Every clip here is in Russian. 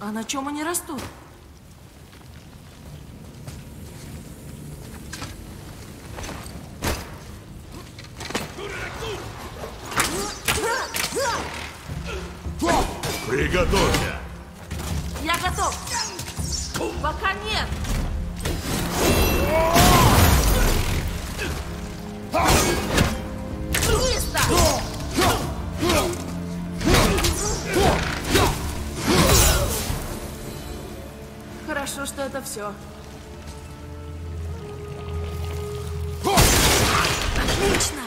А на чем они растут? Приготовься! Я готов! Пока нет! Быстро! Хорошо, что это все. Отлично!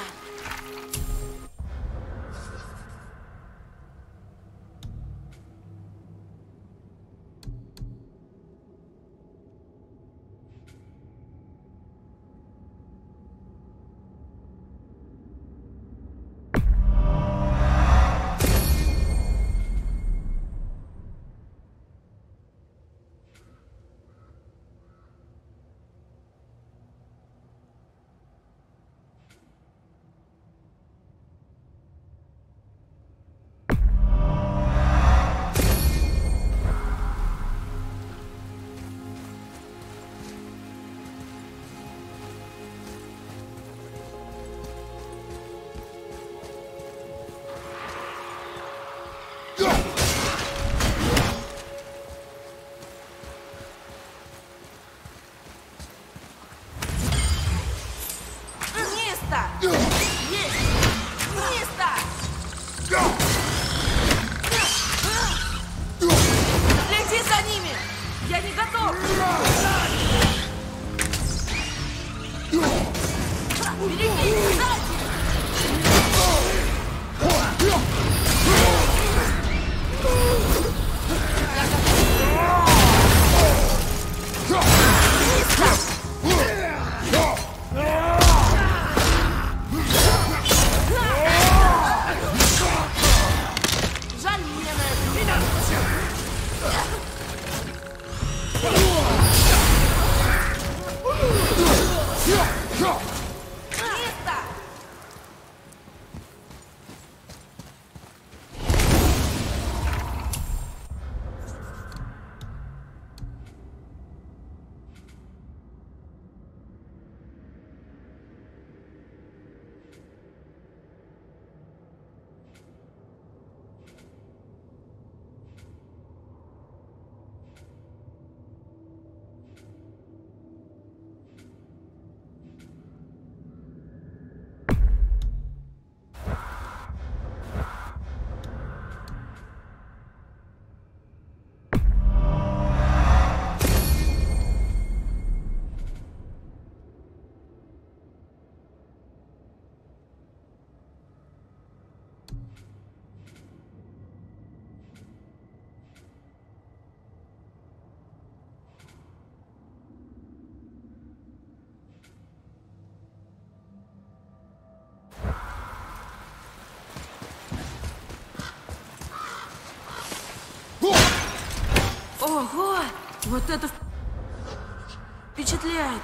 Ого! Вот это впечатляет!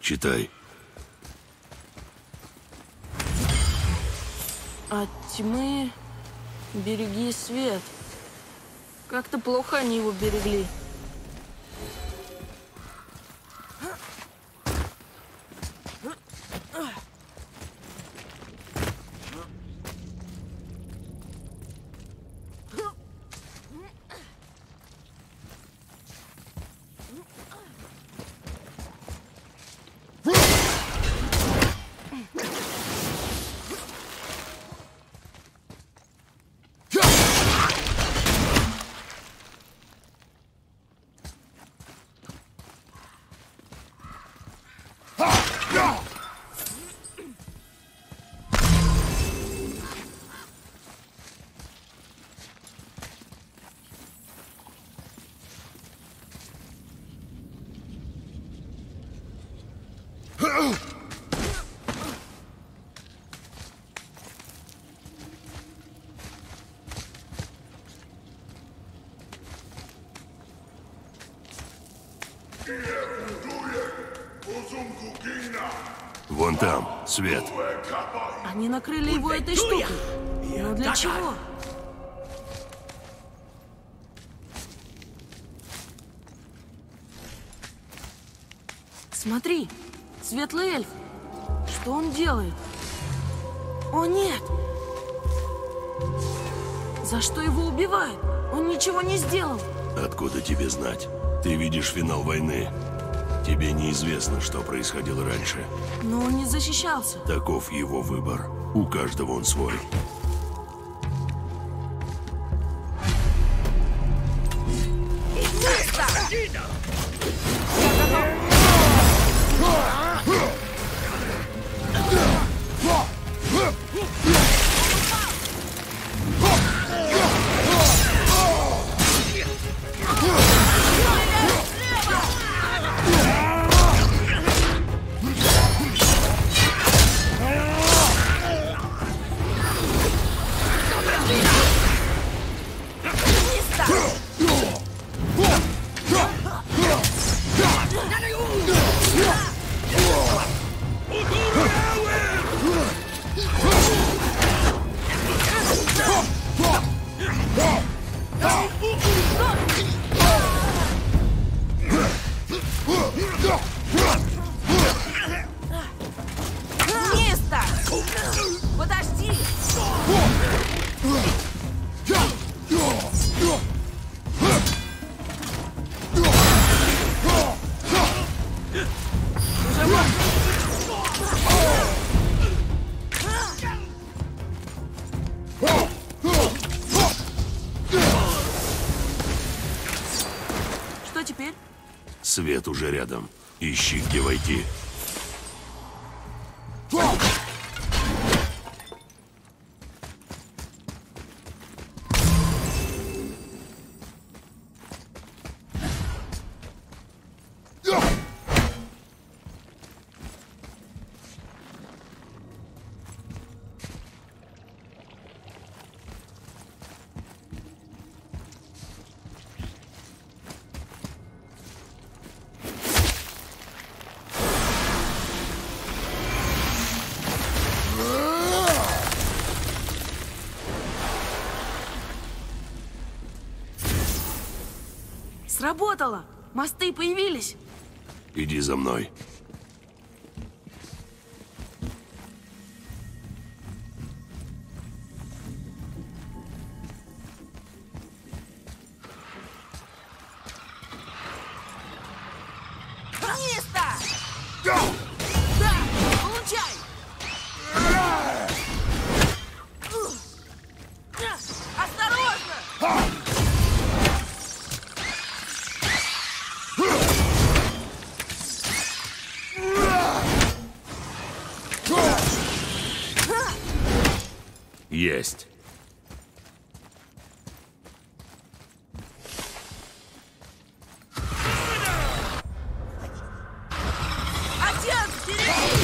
Читай. От тьмы береги свет. Как-то плохо они его берегли. Do you? Вон там, свет. Они накрыли его этой штукой. Но для чего? Смотри, светлый эльф. Что он делает? О, нет! За что его убивают? Он ничего не сделал. Откуда тебе знать? Ты видишь финал войны. Тебе неизвестно, что происходило раньше. Но он не защищался. Таков его выбор. У каждого он свой. Свет уже рядом. Ищи, где войти. Сработало! Мосты появились! Иди за мной. Есть. Отец, ты ранен!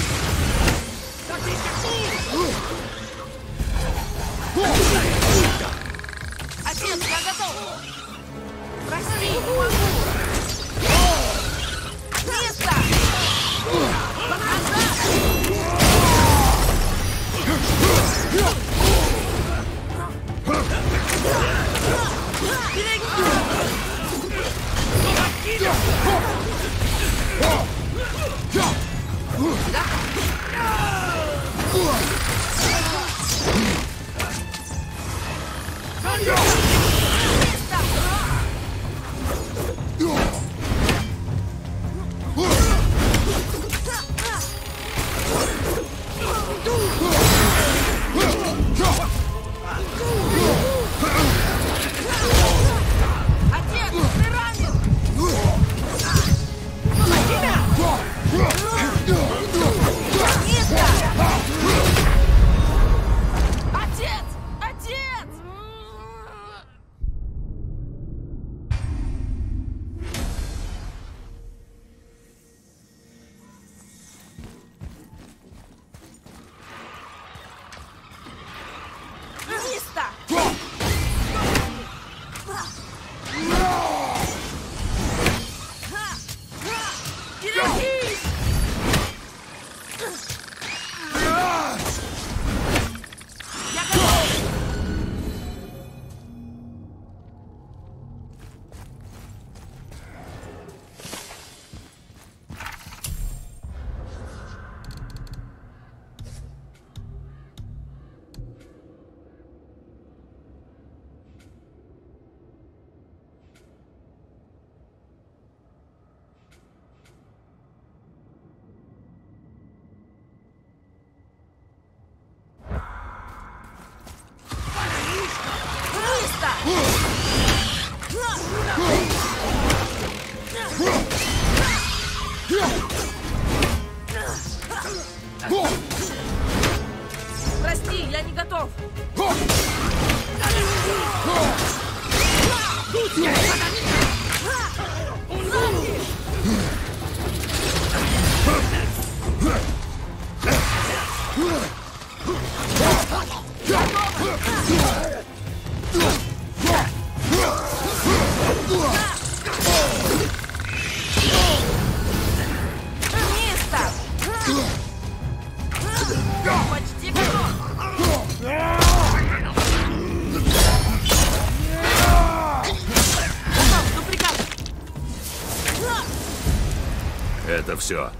Это все.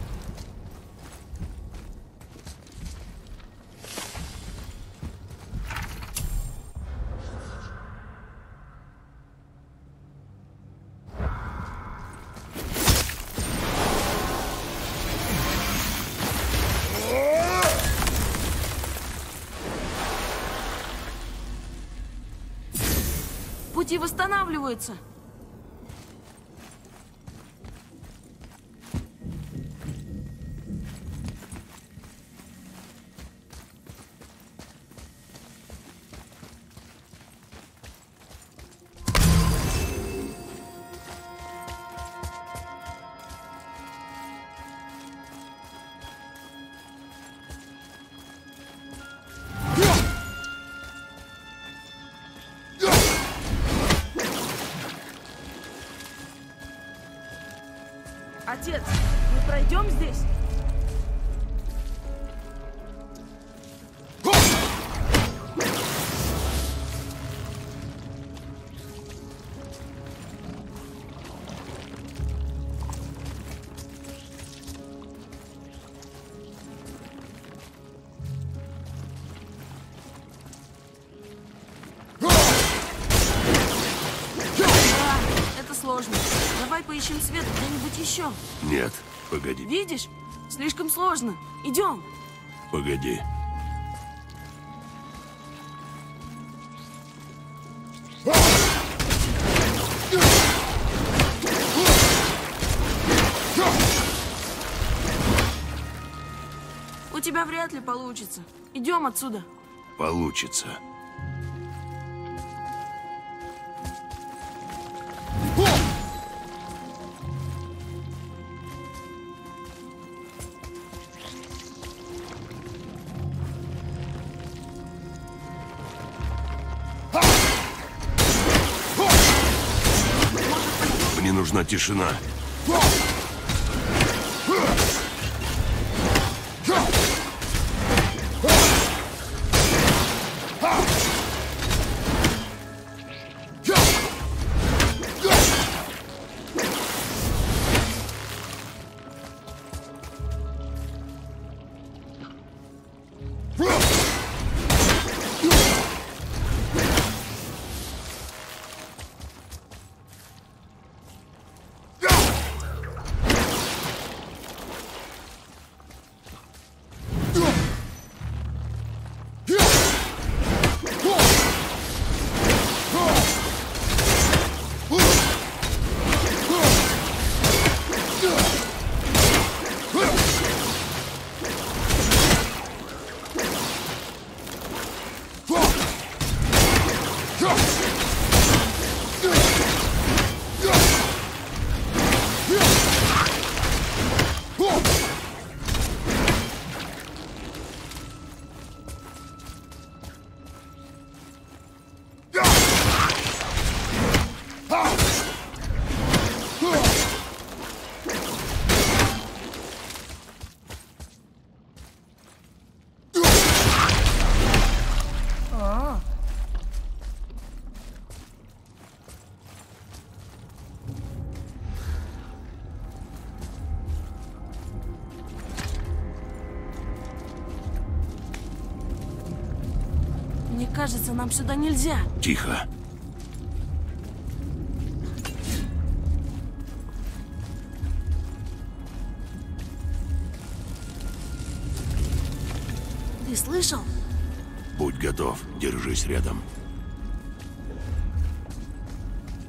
Пути восстанавливаются. Отец, мы пройдем здесь? Это сложно. Давай поищем свет где-нибудь еще. Нет, погоди. Видишь? Слишком сложно. Идем. Погоди. У тебя вряд ли получится. Идем отсюда. Получится. Нужна тишина. Кажется, нам сюда нельзя. Тихо. Ты слышал? Будь готов, держись рядом.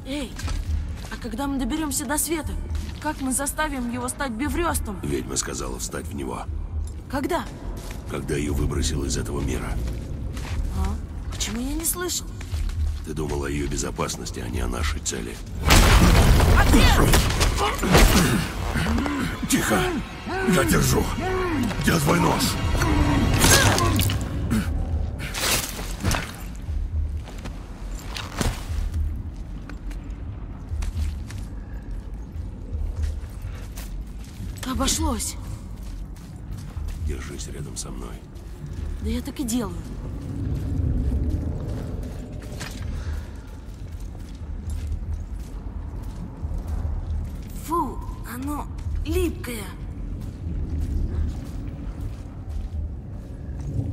Эй, а когда мы доберемся до света, как мы заставим его стать биврёстом? Ведьма сказала встать в него. Когда? Когда ее выбросил из этого мира. Почему я не слышал? Ты думал о ее безопасности, а не о нашей цели. Отец! Тихо! Я держу! Я твой нож! Обошлось! Держись рядом со мной. Да я так и делаю. Оно липкая.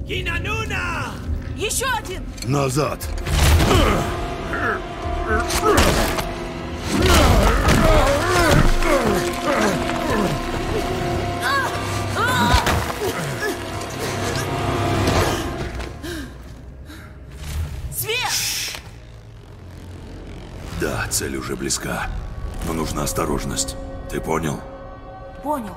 Кинануна! Еще один! Назад! Свет! Да, цель уже близка, но нужна осторожность. Ты понял? Понял.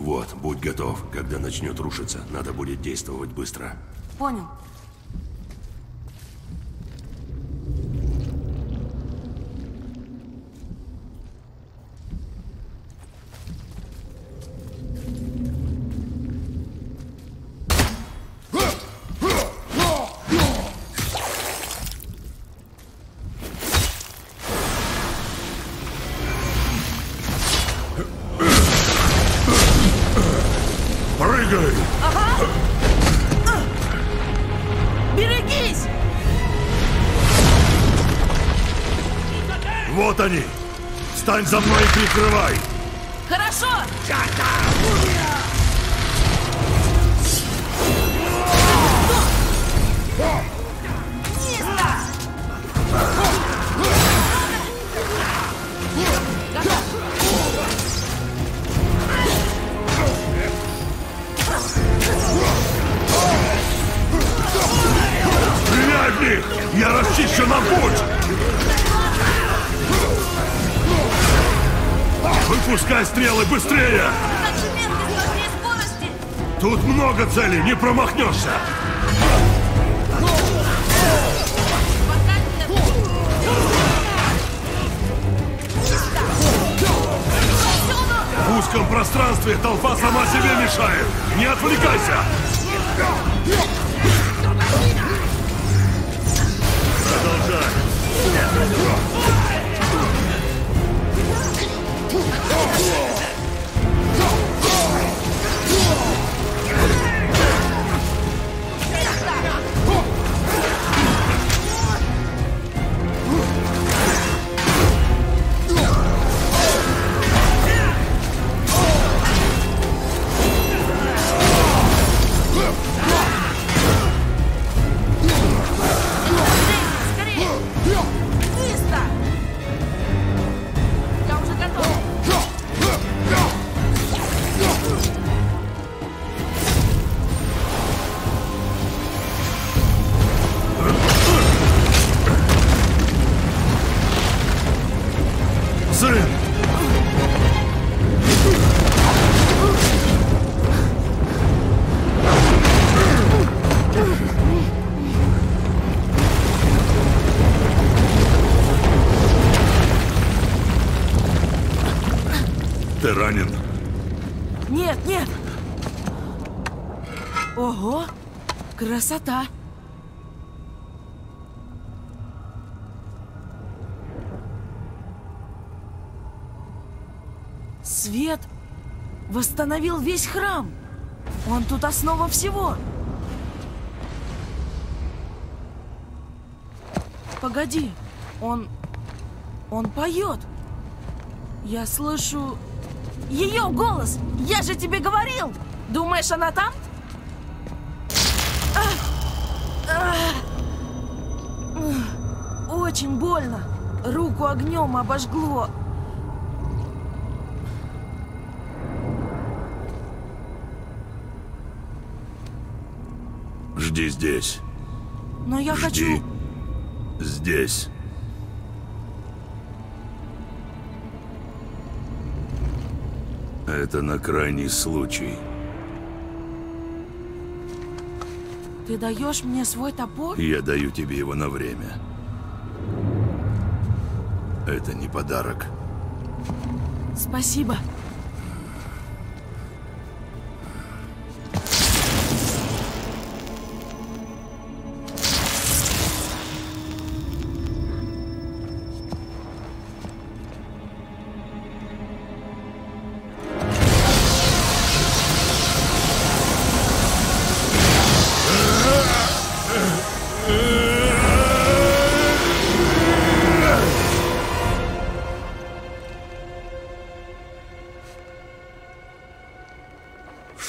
Вот, будь готов. Когда начнет рушиться, надо будет действовать быстро. Понял. Стань за мной и прикрывай! Хорошо! Стреляй в них! Я расчищу нам путь! Выпускай стрелы быстрее! Тут много целей, не промахнешься! В узком пространстве толпа сама себе мешает! Не отвлекайся! Продолжай! Красота! Свет восстановил весь храм. Он тут основа всего. Погоди, он поет. Я слышу ее голос. Я же тебе говорил. Думаешь, она там? Очень больно. Руку огнем обожгло. Жди здесь. Но я хочу... Здесь. Это на крайний случай. Ты даешь мне свой топор? Я даю тебе его на время. Это не подарок. Спасибо.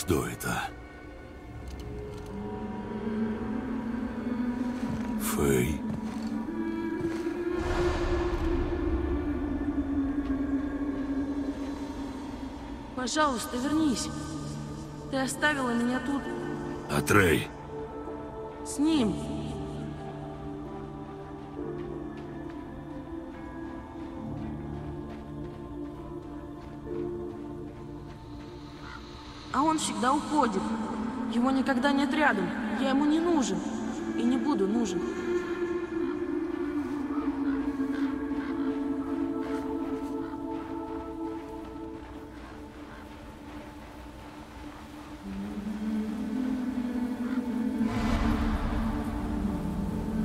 Что это? Фэй? Пожалуйста, вернись. Ты оставила меня тут. Атрей. С ним. А он всегда уходит. Его никогда нет рядом. Я ему не нужен. И не буду нужен.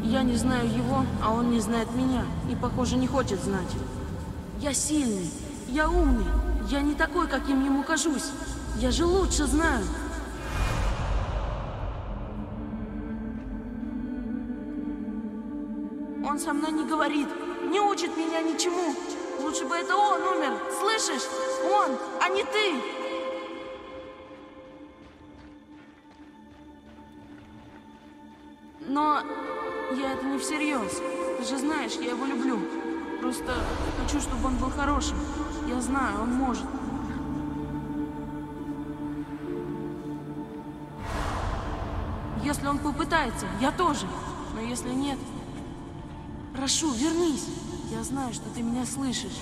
Я не знаю его, а он не знает меня. И, похоже, не хочет знать. Я сильный, я умный. Я не такой, каким ему кажусь. Я же лучше знаю. Он со мной не говорит, не учит меня ничему. Лучше бы это он умер. Слышишь? Он, а не ты. Но... я это не всерьез. Ты же знаешь, я его люблю. Просто хочу, чтобы он был хорошим. Я знаю, он может. Если он попытается, я тоже. Но если нет, прошу, вернись. Я знаю, что ты меня слышишь.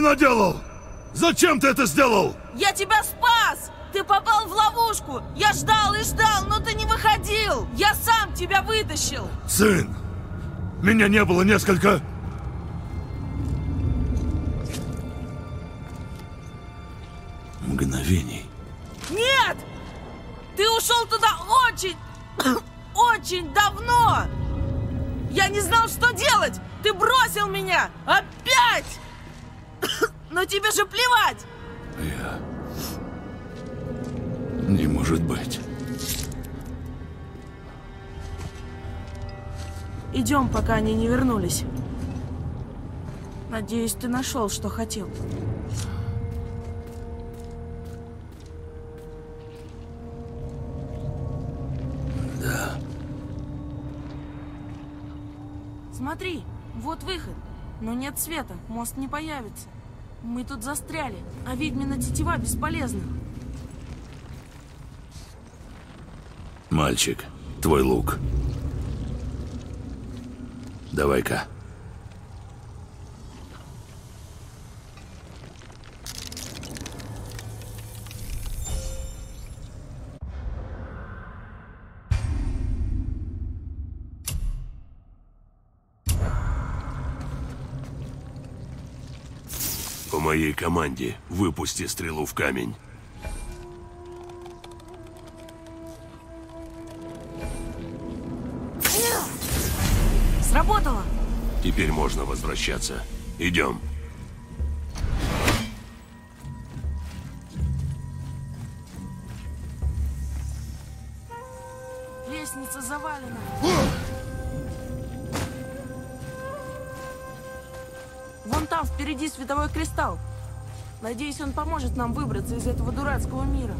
Наделал? Зачем ты это сделал? Я тебя спас! Ты попал в ловушку! Я ждал и ждал, но ты не выходил! Я сам тебя вытащил! Сын! Меня не было несколько... мгновений. Нет! Ты ушел туда очень... очень давно! Я не знал, что делать! Ты бросил меня! Опять! Но тебе же плевать! Я... не может быть. Идем, пока они не вернулись. Надеюсь, ты нашел, что хотел. Да. Смотри, вот выход. Но нет света, мост не появится. Мы тут застряли, а ведьмина тетива бесполезна. Мальчик, твой лук. Давай-ка. Моей команде выпусти стрелу в камень. Сработало. Теперь можно возвращаться. Идем. Лестница завалена. Там впереди световой кристалл. Надеюсь, он поможет нам выбраться из этого дурацкого мира.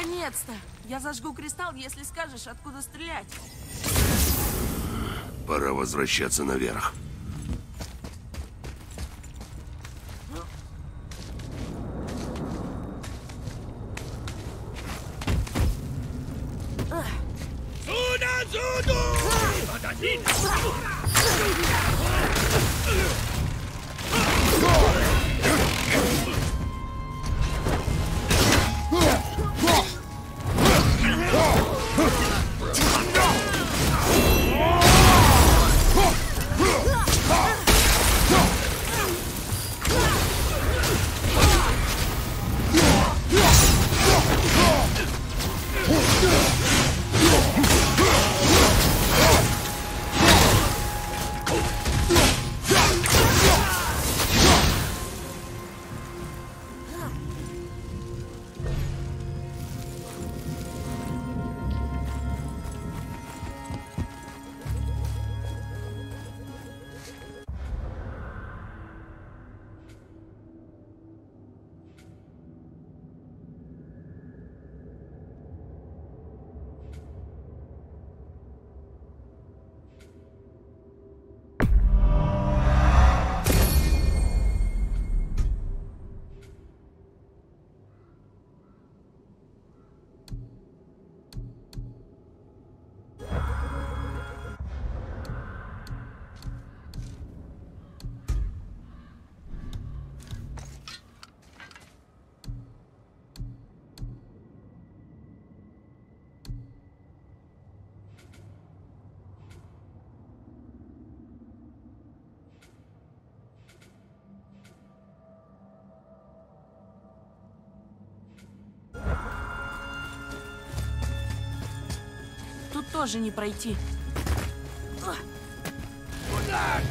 Наконец-то! Я зажгу кристалл, если скажешь, откуда стрелять. Пора возвращаться наверх. Тоже не пройти. Удар!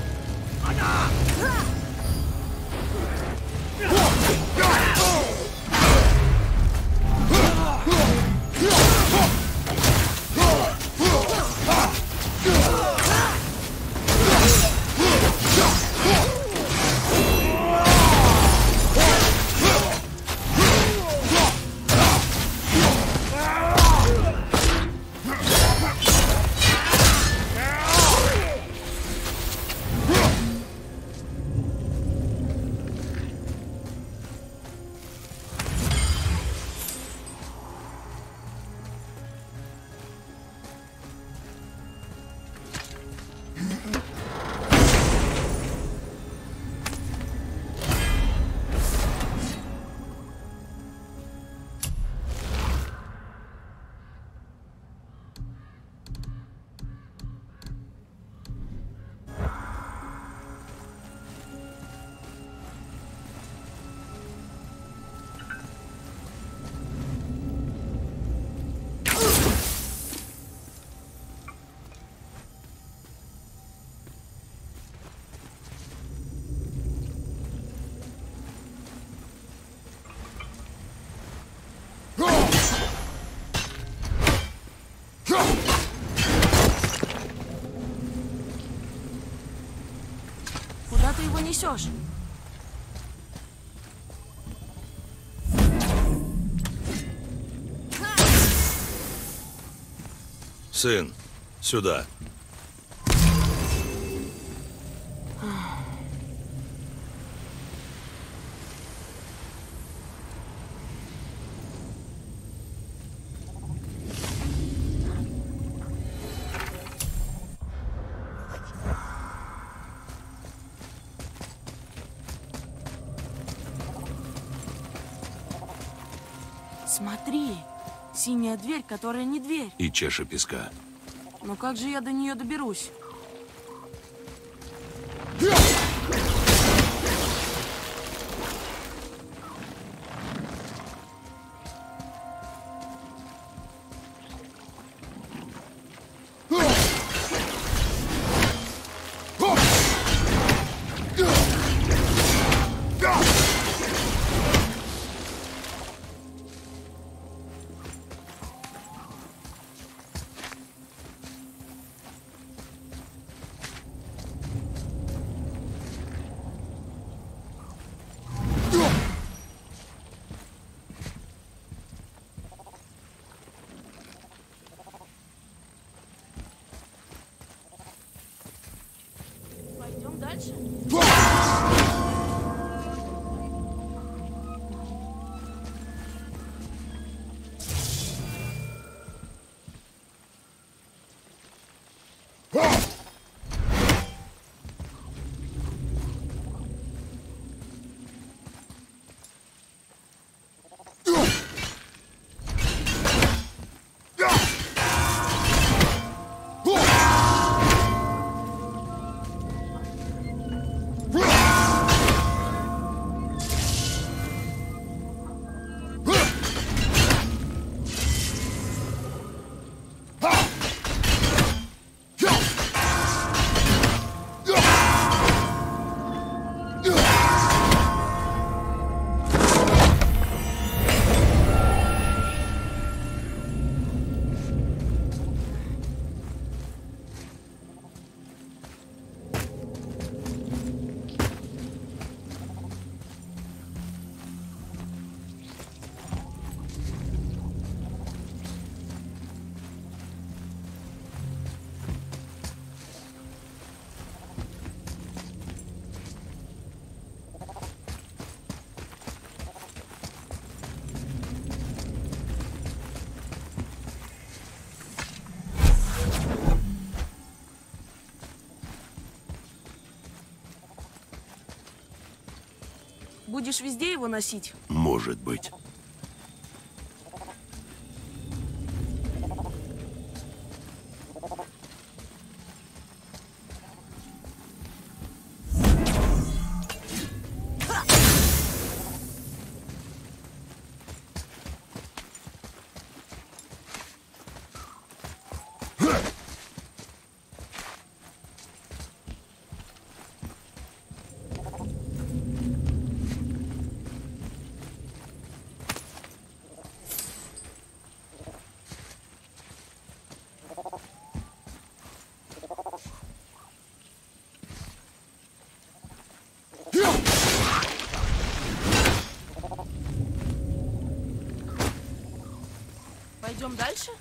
Несешь? Сын, сюда. Смотри, синяя дверь, которая не дверь. И чаша песка. Но как же я до нее доберусь? Дальше? Будешь везде его носить? Может быть. Идем дальше?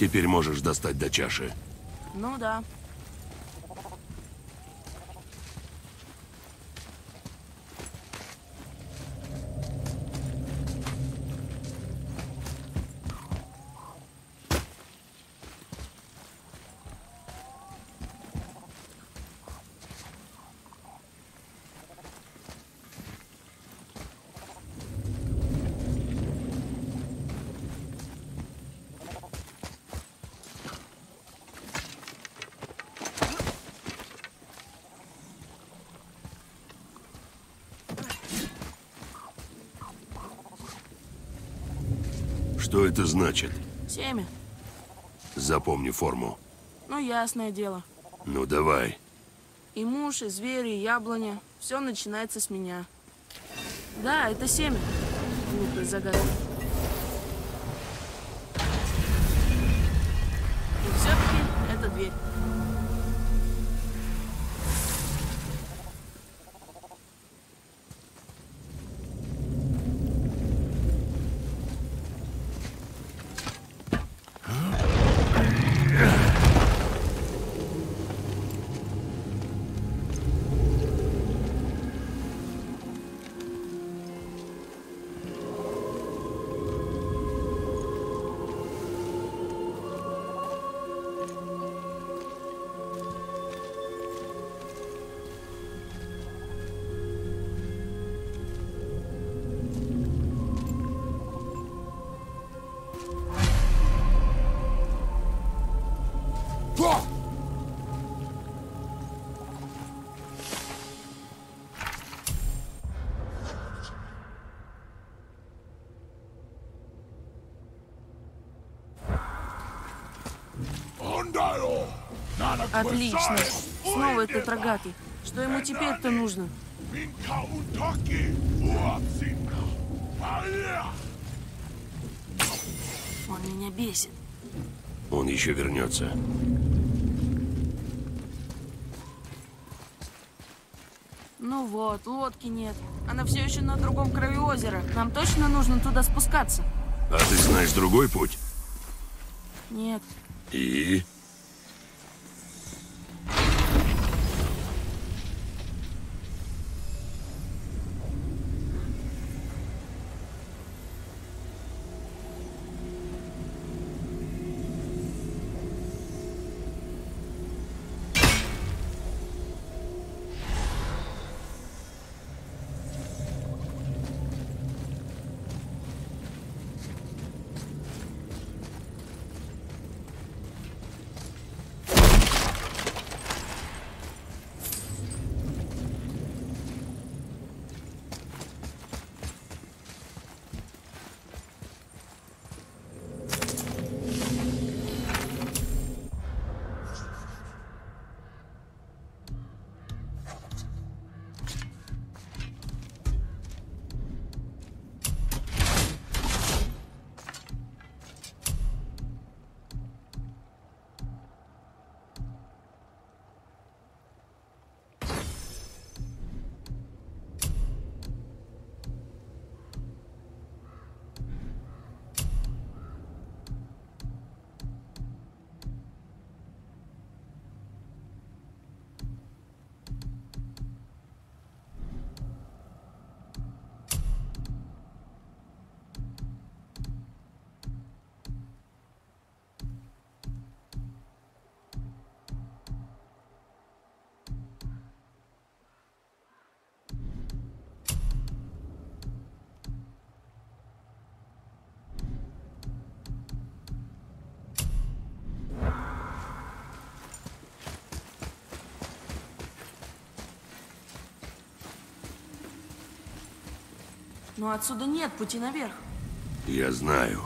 Теперь можешь достать до чаши. Ну да. Что это значит? Семя. Запомни форму. Ну, ясное дело. Ну, давай. И муж, и звери, и яблоня. Все начинается с меня. Да, это семя. Глупая загадка. И все-таки это дверь. Отлично. Снова этот рогатый. Что ему теперь-то нужно? Он меня бесит. Он еще вернется. Ну Ну вот, лодки нет. Она все еще на другом краю озера. Нам точно нужно туда спускаться. А ты знаешь другой путь? Нет. И? Но отсюда нет пути наверх. Я знаю.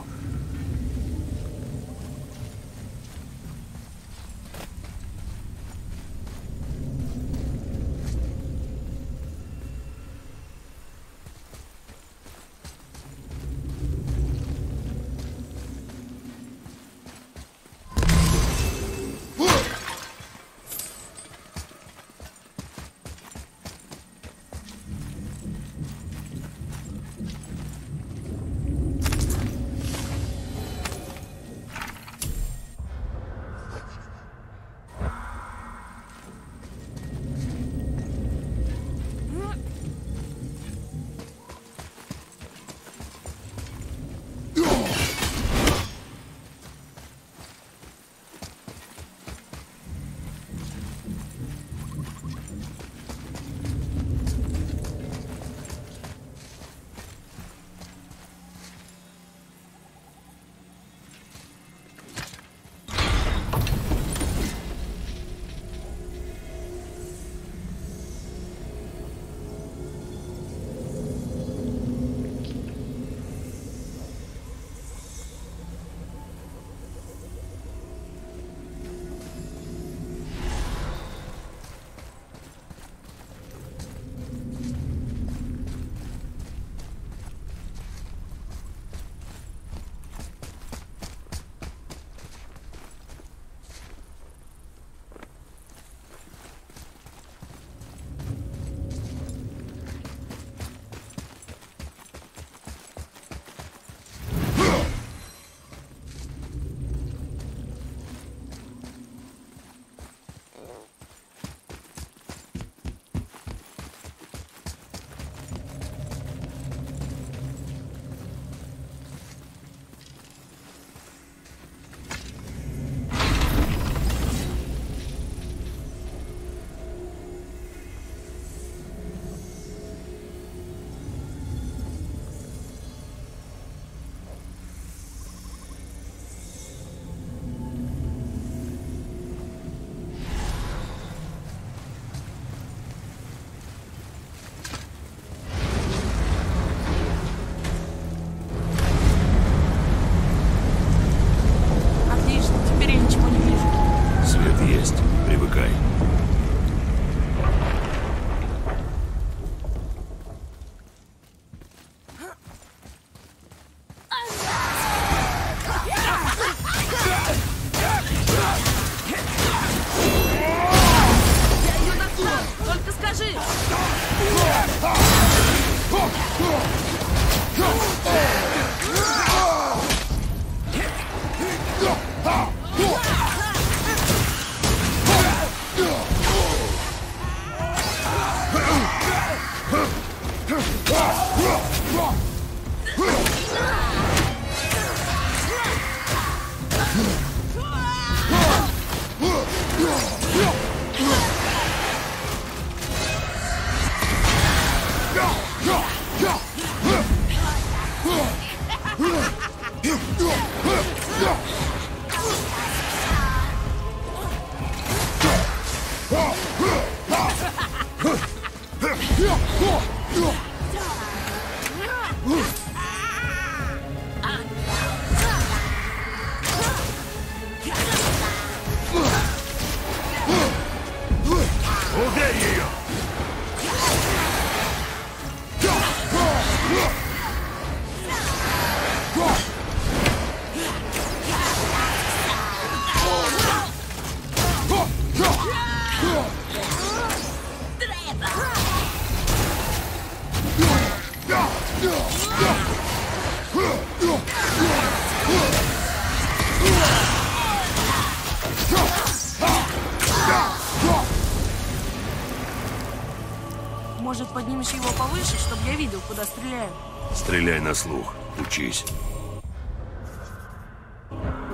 Может, поднимешь его повыше, чтобы я видел, куда стреляю? Стреляй на слух. Учись.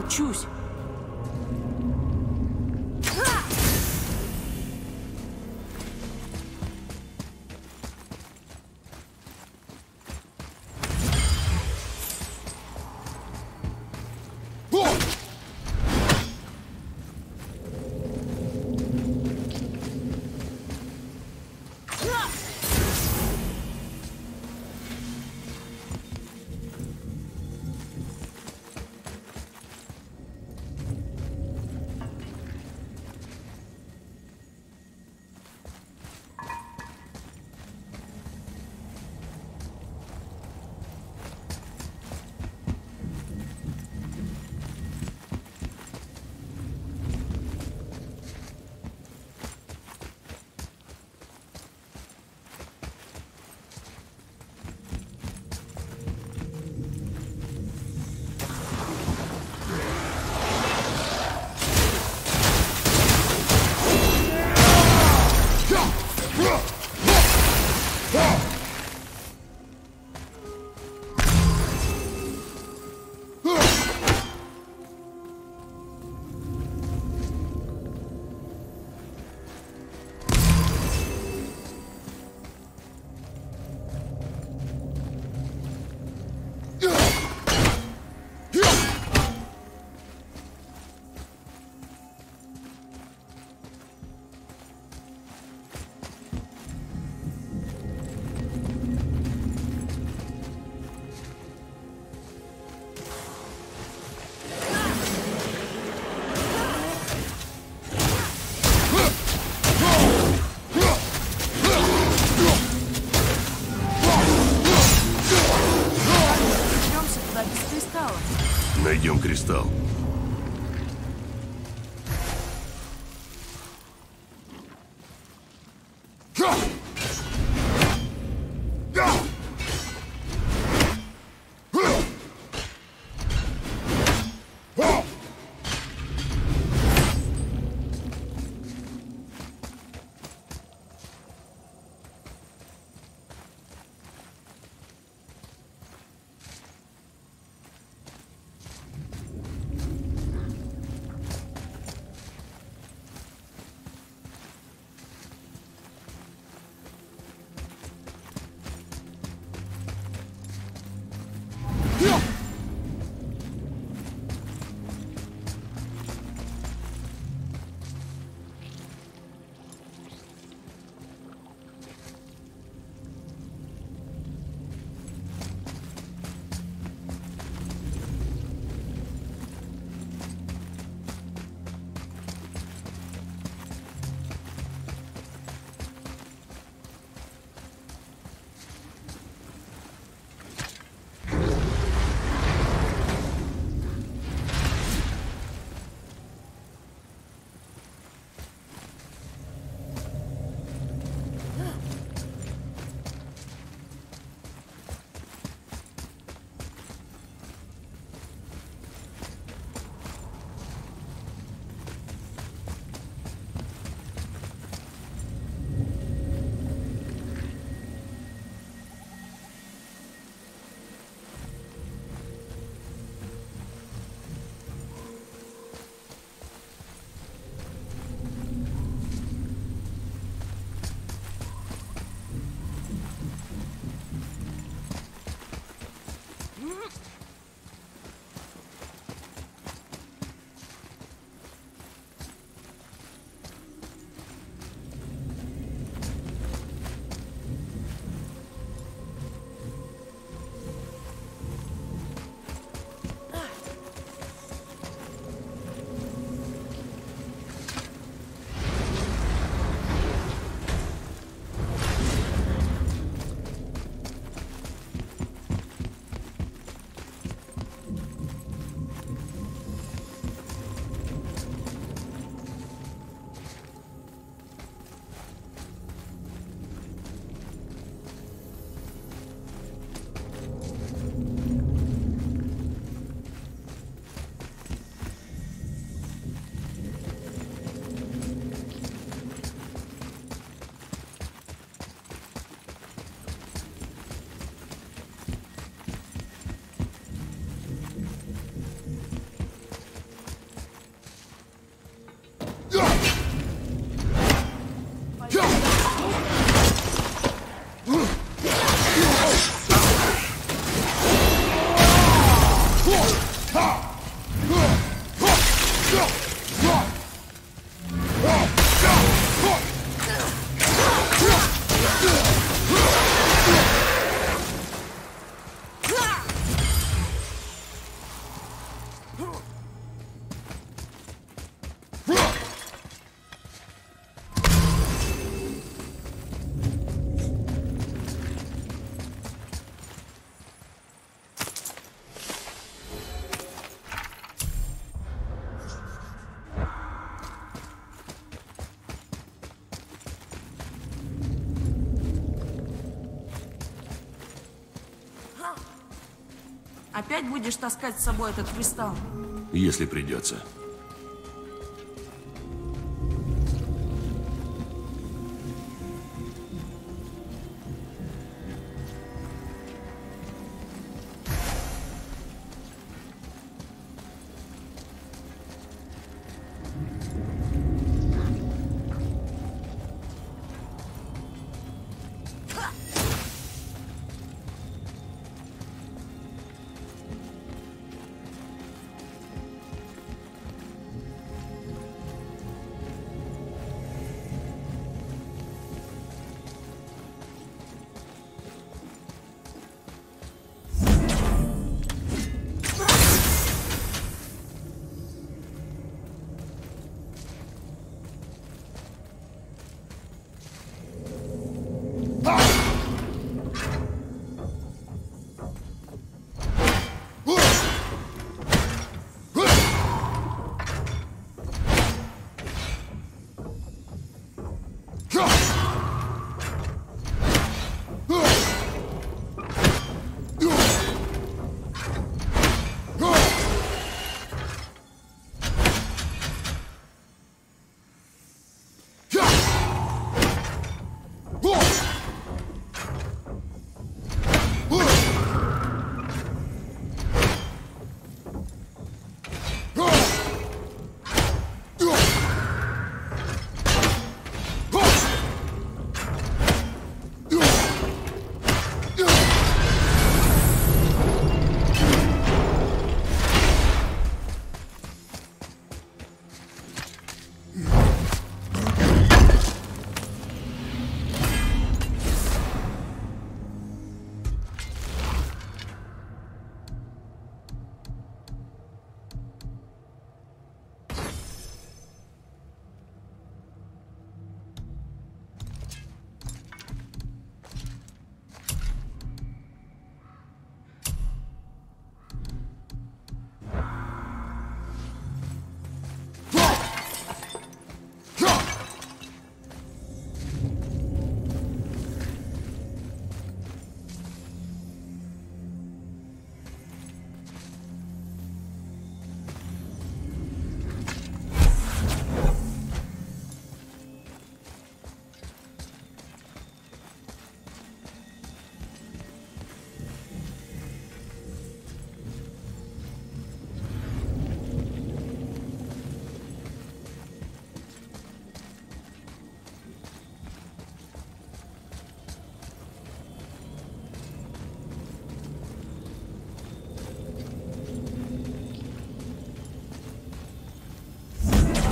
Учусь. Найдем кристалл. Опять будешь таскать с собой этот кристалл? Если придется.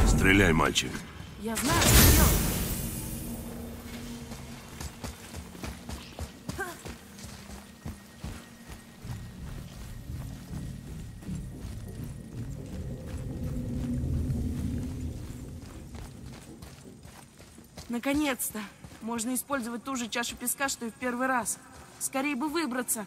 Стреляй, мальчик. Я знаю, что делать. Наконец-то! Можно использовать ту же чашу песка, что и в первый раз. Скорее бы выбраться.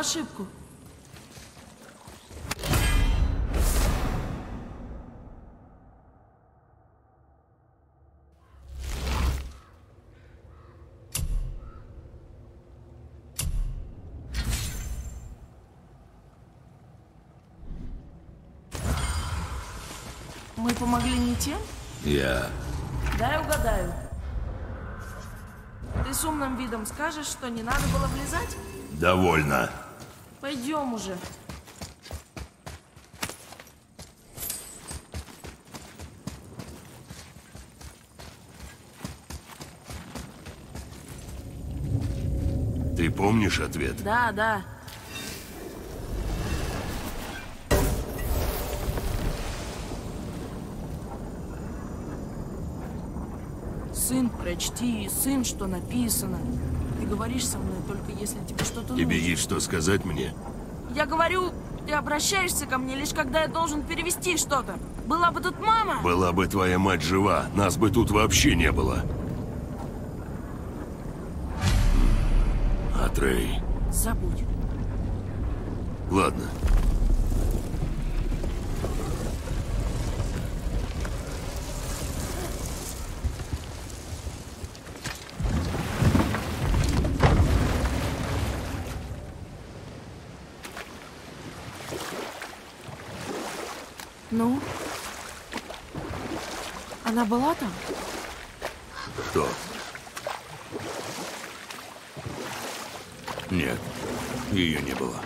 Ошибку. Мы помогли не тем? Я. Дай угадаю. Ты с умным видом скажешь, что не надо было влезать? Довольно. Пойдем уже. Ты помнишь ответ? Да, да. Сын, прочти, сын, что написано. Ты говоришь со мной только если тебе что-то нужно. Тебе есть что сказать мне? Я говорю, ты обращаешься ко мне лишь когда я должен перевести что-то. Была бы тут мама? Была бы твоя мать жива, нас бы тут вообще не было. Атрей. Забудь. Ладно. Ну? Она была там? Кто? Нет, ее не было.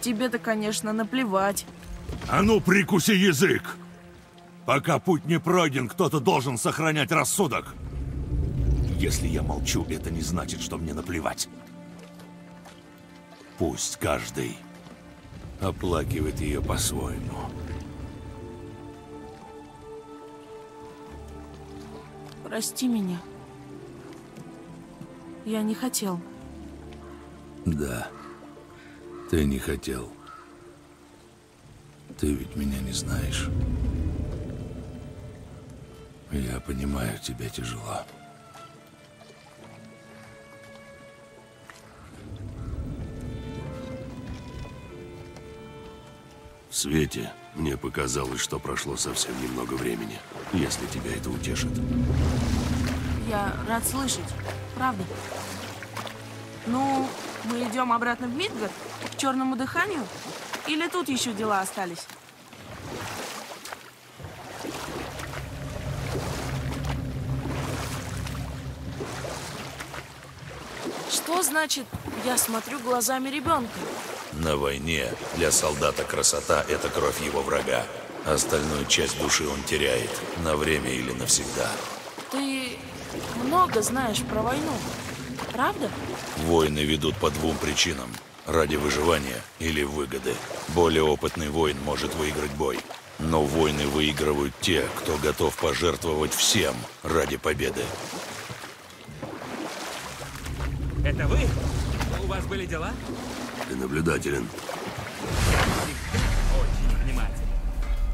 Тебе-то, конечно, наплевать. А ну, прикуси язык! Пока путь не пройден, кто-то должен сохранять рассудок. Если я молчу, это не значит, что мне наплевать. Пусть каждый оплакивает ее по-своему. Прости меня. Я не хотел. Да. Ты не хотел. Ты ведь меня не знаешь. Я понимаю, тебе тяжело. В свете мне показалось, что прошло совсем немного времени, если тебя это утешит. Я рад слышать. Правда. Ну, мы идем обратно в Мидгард? К черному дыханию? Или тут еще дела остались? Что значит «я смотрю глазами ребенка»? На войне для солдата красота – это кровь его врага. Остальную часть души он теряет на время или навсегда. Много знаешь про войну, правда? Войны ведут по двум причинам. Ради выживания или выгоды. Более опытный воин может выиграть бой. Но войны выигрывают те, кто готов пожертвовать всем ради победы. Это вы? У вас были дела? Ты наблюдателен. Очень внимателен.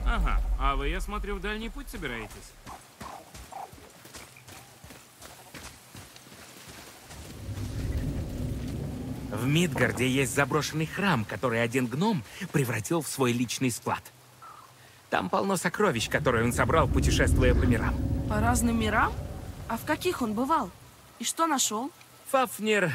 Ага, а вы, я смотрю, в дальний путь собираетесь? В Мидгарде есть заброшенный храм, который один гном превратил в свой личный склад. Там полно сокровищ, которые он собрал, путешествуя по мирам. По разным мирам? А в каких он бывал? И что нашел? Фафнер,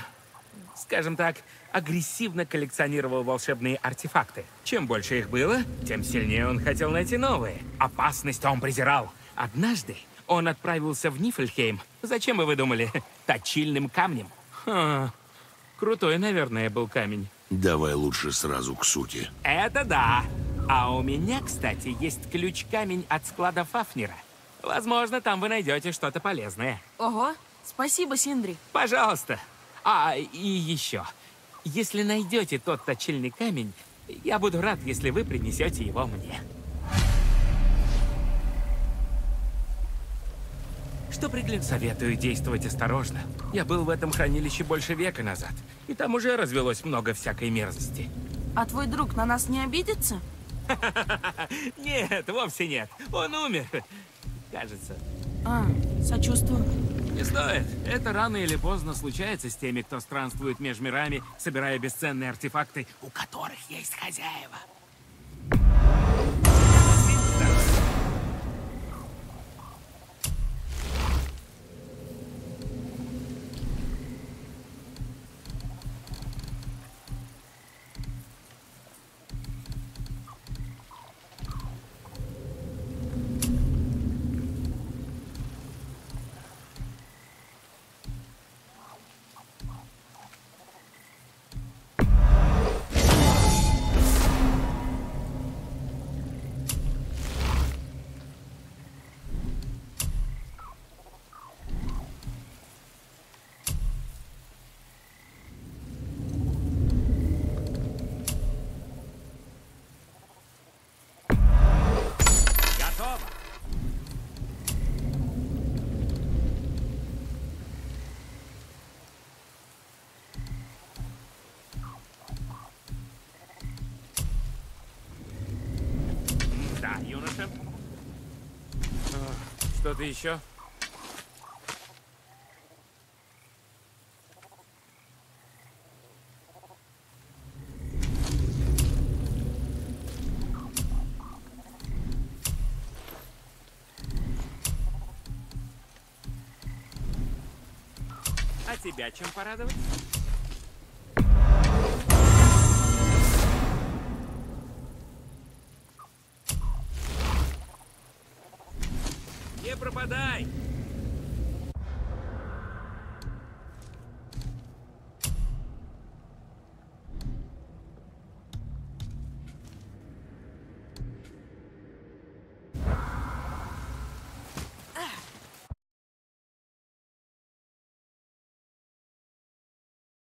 скажем так, агрессивно коллекционировал волшебные артефакты. Чем больше их было, тем сильнее он хотел найти новые. Опасность он презирал. Однажды он отправился в Нифльхейм. Зачем вы думали? Точильным камнем. Крутой, наверное, был камень. Давай лучше сразу к сути. Это да. А у меня, кстати, есть ключ-камень от склада Фафнера. Возможно, там вы найдете что-то полезное. Ого, спасибо, Синдри. Пожалуйста. А, и еще. Если найдете тот точильный камень, я буду рад, если вы принесете его мне. Что пригляд? Советую действовать осторожно. Я был в этом хранилище больше века назад, и там уже развелось много всякой мерзости. А твой друг на нас не обидится? Нет, вовсе нет. Он умер, кажется. А, сочувствую. Не стоит. Это рано или поздно случается с теми, кто странствует между мирами, собирая бесценные артефакты, у которых есть хозяева. Что-то еще? А тебя чем порадовать? Не пропадай!